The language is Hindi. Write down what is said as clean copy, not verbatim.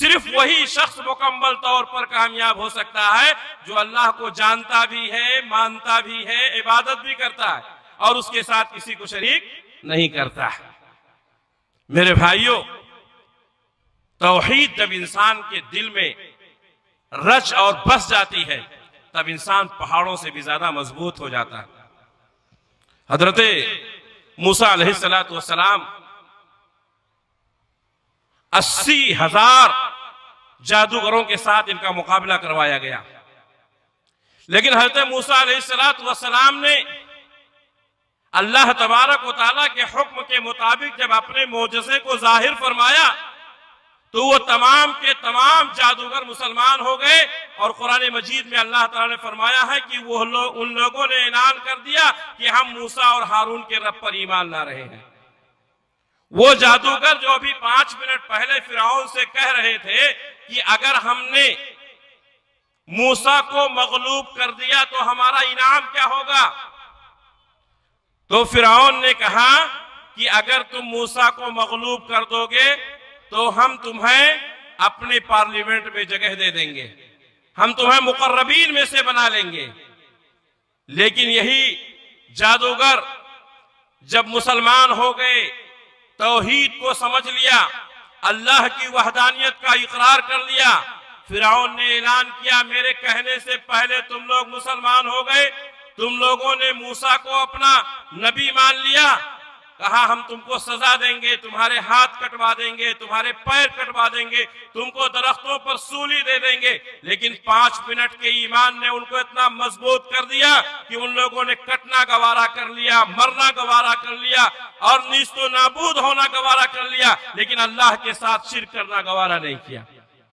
सिर्फ वही शख्स मुकम्मल तौर पर कामयाब हो सकता है जो अल्लाह को जानता भी है, मानता भी है, इबादत भी करता है और उसके साथ किसी को शरीक नहीं करता है। मेरे भाइयों, तौहीद जब इंसान के दिल में रच और बस जाती है तब इंसान पहाड़ों से भी ज्यादा मजबूत हो जाता है। हजरत मूसा अलैहिस्सलातु वस्सलाम 80,000 जादूगरों के साथ इनका मुकाबला करवाया गया, लेकिन हजरत मूसा अलैहिस्सलातु वस्सलाम ने अल्लाह तबारक व तआला के हुक्म के मुताबिक जब अपने मोजज़े को जाहिर फरमाया तो वो तमाम के तमाम जादूगर मुसलमान हो गए। और कुरान मजीद में अल्लाह ताला ने फरमाया है कि वो उन लोगों ने ऐलान कर दिया कि हम मूसा और हारून के रब पर ईमान ला रहे हैं। वो जादूगर जो अभी 5 मिनट पहले फिरौन से कह रहे थे कि अगर हमने मूसा को मगलूब कर दिया तो हमारा इनाम क्या होगा, तो फिरौन ने कहा कि अगर तुम मूसा को मगलूब कर दोगे तो हम तुम्हें अपने पार्लियामेंट में जगह दे देंगे, हम तुम्हें मुकर्रबीन में से बना लेंगे। लेकिन यही जादूगर जब मुसलमान हो गए, तौहीद को समझ लिया, अल्लाह की वहदानियत का इकरार कर लिया, फिरौन ने ऐलान किया मेरे कहने से पहले तुम लोग मुसलमान हो गए, तुम लोगों ने मूसा को अपना नबी मान लिया, कहा हम तुमको सजा देंगे, तुम्हारे हाथ कटवा देंगे, तुम्हारे पैर कटवा देंगे, तुमको दरख्तों पर सूली दे देंगे। लेकिन 5 मिनट के ईमान ने उनको इतना मजबूत कर दिया कि उन लोगों ने कटना गवारा कर लिया, मरना गवारा कर लिया और नीस्तो नाबूद होना गवारा कर लिया, लेकिन अल्लाह के साथ शिर्क करना गवारा नहीं किया।